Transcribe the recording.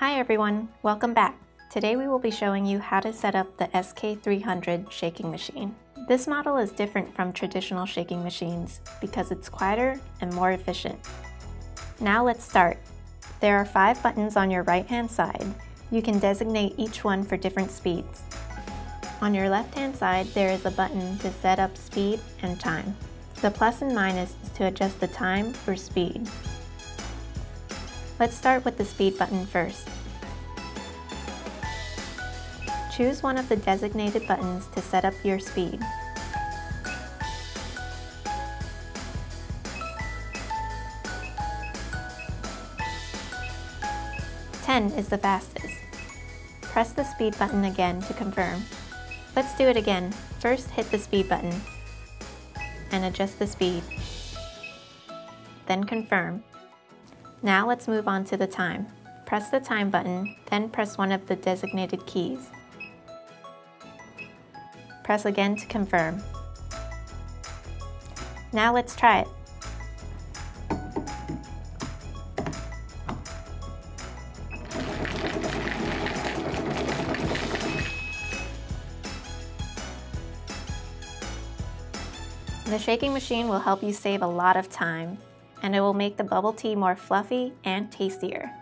Hi everyone, welcome back. Today we will be showing you how to set up the SK300 shaking machine. This model is different from traditional shaking machines because it's quieter and more efficient. Now let's start. There are 5 buttons on your right-hand side. You can designate each one for different speeds. On your left-hand side, there is a button to set up speed and time. The plus and minus is to adjust the time or speed. Let's start with the speed button first. Choose one of the designated buttons to set up your speed. Ten is the fastest. Press the speed button again to confirm. Let's do it again. First, hit the speed button and adjust the speed. Then confirm. Now let's move on to the time. Press the time button, then press one of the designated keys. Press again to confirm. Now let's try it. The shaking machine will help you save a lot of time, and it will make the bubble tea more fluffy and tastier.